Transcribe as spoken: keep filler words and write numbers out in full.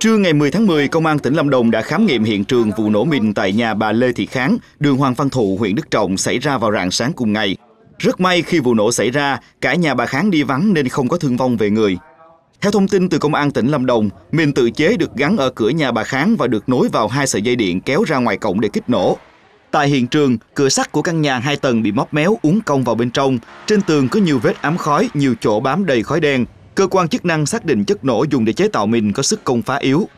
Trưa ngày mười tháng mười, Công an tỉnh Lâm Đồng đã khám nghiệm hiện trường vụ nổ mìn tại nhà bà Lê Thị Kháng, đường Hoàng Văn Thụ, huyện Đức Trọng xảy ra vào rạng sáng cùng ngày. Rất may khi vụ nổ xảy ra, cả nhà bà Kháng đi vắng nên không có thương vong về người. Theo thông tin từ Công an tỉnh Lâm Đồng, mìn tự chế được gắn ở cửa nhà bà Kháng và được nối vào hai sợi dây điện kéo ra ngoài cổng để kích nổ. Tại hiện trường, cửa sắt của căn nhà hai tầng bị móp méo uốn cong vào bên trong. Trên tường có nhiều vết ám khói, nhiều chỗ bám đầy khói đen. Cơ quan chức năng xác định chất nổ dùng để chế tạo mìn có sức công phá yếu.